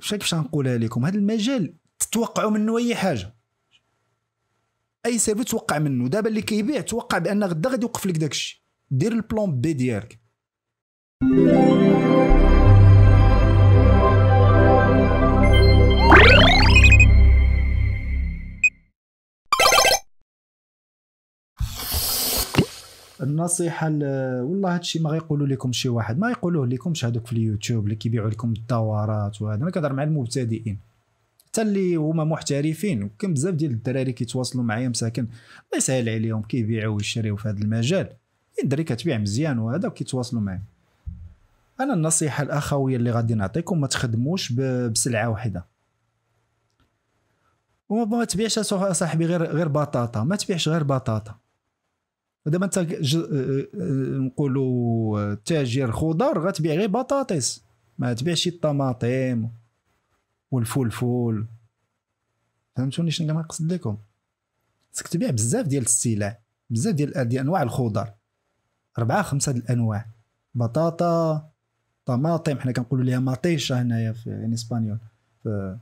كيفاش غنقولها لكم، هذا المجال تتوقعوا منه اي حاجه، اي سيرفيس توقع منه. دابا اللي كيبيع توقع بان غدا غادي يوقف لك داكشي، دير البلان بي ديالك. النصيحه والله هادشي ما غيقولوا لكم شي واحد، ما يقولوه لكمش هادوك في اليوتيوب اللي كيبيعوا لكم الدورات وهذا. انا كنهضر مع المبتدئين حتى اللي هما محترفين، وكاين بزاف ديال الدراري كيتواصلوا معايا مساكن الله يسهل عليهم كيبيعوا ويشريوا في هذا المجال، الدري كتبيع مزيان وهذا وكيتواصلوا معايا. انا النصيحه الاخويه اللي غادي نعطيكم، ما تخدموش بسلعه واحده، وما تبيعش صاحبي غير بطاطا، ما تبيعش غير بطاطا. دابا انت نقولوا تاجر خضار غتبيع غير بطاطس، ما تبيعش الطماطم والفلفل. فهمتوني شنو كنقصد لكم؟ خصك تبيع بزاف ديال السلع، بزاف ديال انواع الخضار، 4 5 الانواع، بطاطا، طماطم، حنا كنقولوا ليها مطيشه هنايا في اسبانيول، في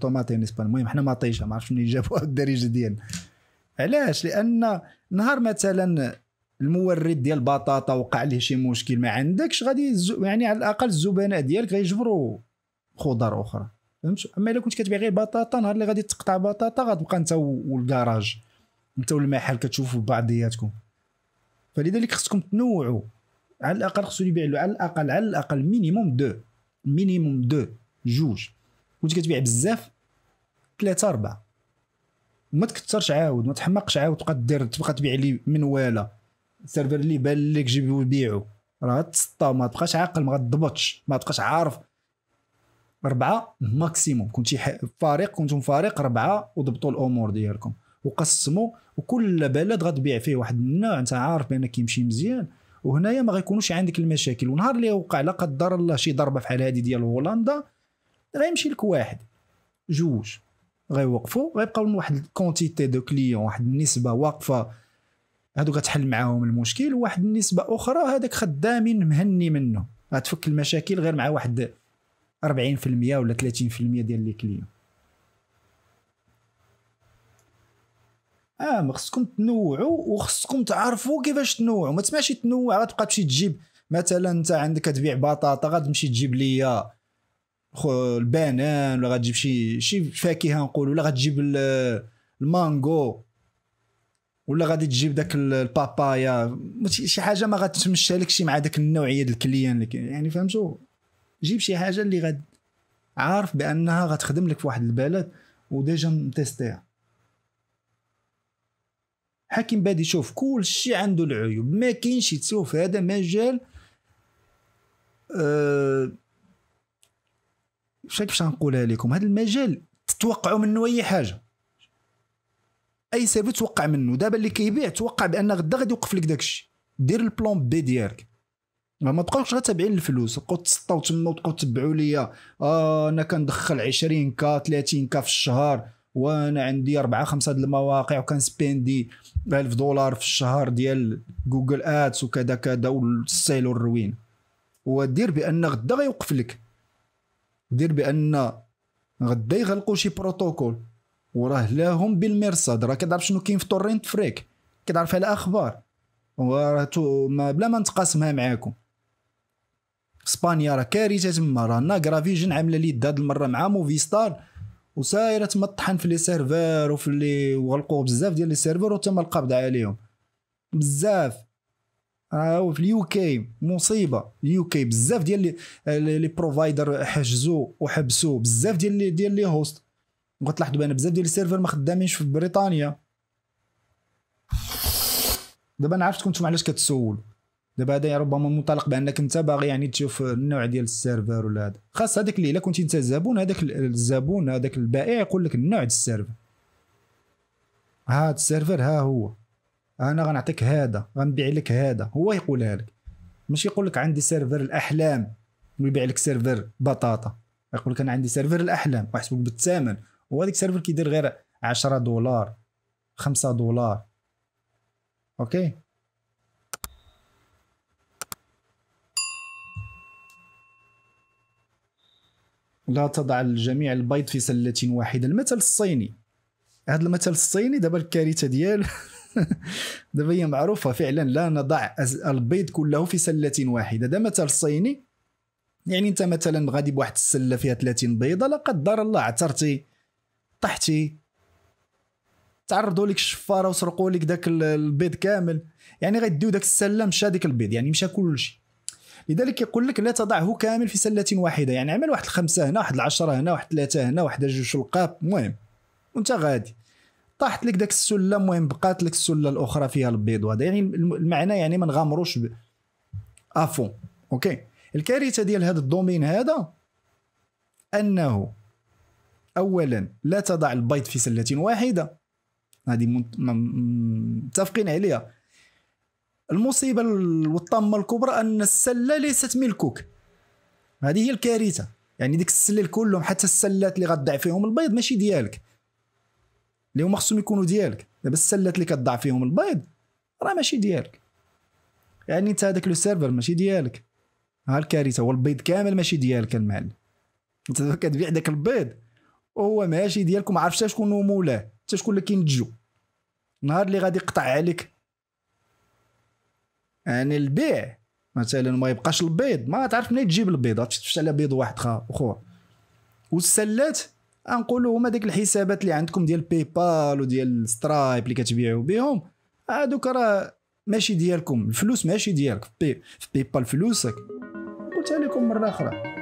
طوماطين اسبانيول، المهم حنا مطيشه، ما عرفتش منين جابوها الدارجه ديالنا. علاش؟ لان نهار مثلا المورد ديال البطاطا وقع ليه شي مشكل ما عندكش، غادي يعني على الاقل الزبناء ديالك غيجبروا خضار اخرى، فهمت؟ اما الا كنت كتبيع غير بطاطا، نهار اللي غادي تقطع بطاطا غتبقى انت والكراج، انت والمحل كتشوفوا بعضياتكم. فلذلك خصكم تنوعوا، على الاقل خصو يبيع على الاقل مينيموم دو جوج، كنت كتبيع بزاف 3 4، وما تكثرش عاود، ما تحمقش عاود تبقى تبيع لي من والا السيرفر اللي بان لك جيبو بيعو، راه تسطا، ما تبقاش عاقل، ما غتضبطش، ما تبقاش عارف. 4 ماكسيموم، كنتي فريق، كنتم فريق 4 وضبطوا الامور ديالكم وقسموا، وكل بلد غتبيع فيه واحد النوع انت عارف بان كيمشي مزيان، وهنايا ما غيكونوش عندك المشاكل. ونهار اللي وقع لا قدر الله شي ضربه بحال هذه ديال هولندا، راه يمشي لك واحد جوج غيوقفوا، غيبقاو واحد الكونتيتي دو كليون، واحد النسبه واقفه، هادو غتحل معاهم المشكل، وواحد النسبه اخرى هذاك خدامين مهني منه، غتفك المشاكل غير مع واحد 40% ولا 30% ديال لي كليون. خصكم تنوعوا، وخصكم تعرفوا كيفاش تنوعوا. ما تسمعش تنوع غتبقى تمشي تجيب مثلا، انت عندك كتبيع بطاطا، غتمشي تجيب ليا البنان، ولا غتجيب شي فاكهه نقول، ولا غتجيب المانغو، ولا غادي تجيب داك البابايا، شي حاجه ما غتمشالكش مع داك النوعيه ديال الكليان، يعني فهمتوا؟ جيب شي حاجه اللي غاد عارف بانها غتخدم لك في واحد البلد وديجا متيستيها. حكيم بادي، شوف كلشي عنده العيوب، ما كاينش تشوف هذا مجال كيفاش غنقولها لكم، هذا المجال تتوقعوا منه اي حاجه، اي سيرفيس توقع منه. دابا اللي كيبيع توقع بان غدا غادي يوقف لك داكشي، دير البلان بي ديالك، ما تبقاوش غير تابعين للفلوس، تبقاو تسطاو تما وتبقاو تبعوا ليا، انا كندخل 20 كا 30 كا في الشهر، وانا عندي 4 5 د المواقع، وكنسبيندي $1000 في الشهر ديال جوجل ادس وكذا كذا والسيل والروين. ودير بان غدا غيوقف لك، دير بان غدا يغلقوا شي بروتوكول، وراه لاهم بالمرصاد، راه كتعرف شنو كاين في تورنت فريك، كتعرف على اخبار، وراه بلا ما نتقاسمها معاكم. اسبانيا راه كارثه تما، راه ناغرافيجن عامله لي داد المره مع موفيستار، وسايره تما طحن في لي سيرفر وفي لي، وغلقوا بزاف ديال لي سيرفر وتما القبض عليهم بزاف. راه في اليو كي مصيبه، اليو كي بزاف ديال لي بروفايدر حجزوا وحبسوا بزاف ديال لي هوست، وغتلاحظوا بان بزاف ديال السيرفر ما خدامينش في بريطانيا. دابا انا عرفتكم نتوما علاش كتسولوا، دابا هذا ربما منطلق بانك انت باغي يعني تشوف النوع ديال السيرفر ولا هذا، خاص هذاك اللي الا كنتي انت زبون، هذاك الزبون هذاك البائع يقول لك النوع ديال السيرفر، هاد السيرفر ها هو، انا غنعطيك هذا، غنبيع لك هذا، هو يقولها لك، ماشي يقول لك عندي سيرفر الاحلام ويبيع لك سيرفر بطاطا، يقول لك انا عندي سيرفر الاحلام ويحسبك بالثمن، وهذاك السيرفر كيدير غير $10 $5. اوكي، لا تضع الجميع البيض في سلة واحدة. المثل الصيني، هذا المثل الصيني دابا الكارثة ديال دابا هي معروفة فعلا، لا نضع البيض كله في سلة واحدة. ده مثل صيني، يعني انت مثلا غادي بواحد السلة فيها 30 بيضة، لا قدر الله عثرتي طحتي تعرضوا لك الشفارة وسرقوا لك داك البيض كامل، يعني غيديو داك السلة مشى ديك البيض، يعني مشى كلشي. لذلك يقول لك لا تضعه كامل في سلة واحدة، يعني عمل واحد 5 هنا، واحد 10 هنا، واحد 3 هنا، واحد 2 القاب، المهم وانت غادي طاحت لك داك السلة، المهم بقات لك السلة الأخرى فيها البيض. وهذا يعني المعنى يعني ما نغامروش افون. اوكي، الكارثة ديال هذا الدومين هذا أنه أولا لا تضع البيض في سلة واحدة، هذه متفقين عليها. المصيبة والطامة الكبرى أن السلة ليست ملكك، هذه هي الكارثة. يعني ديك السلة كلهم حتى السلات اللي غتضع فيهم البيض ماشي ديالك، اللي هما خصهم يكونوا ديالك. دابا السلات اللي كتضع فيهم البيض راه ماشي ديالك، يعني انت هذاك لو سيرفر ماشي ديالك. ها الكارثة، هو البيض كامل ماشي ديالك المعلم، انت دابا كتبيع داك البيض وهو ماشي ديالك وما عرفتش شكون هو مولاه، حتى شكون اللي كينتجو. نهار اللي غادي يقطع عليك يعني البيع مثلا ما يبقاش البيض، ما تعرف منين تجيب البيض، غتفتش على بيض واحد اخر. والسلات غنقولوا هما ديك الحسابات اللي عندكم ديال باي بال وديال سترايب اللي كتبيعوا بهم، هادوك راه ماشي ديالكم، الفلوس ماشي ديالك. في باي بال فلوسك. قلت لكم مره اخرى.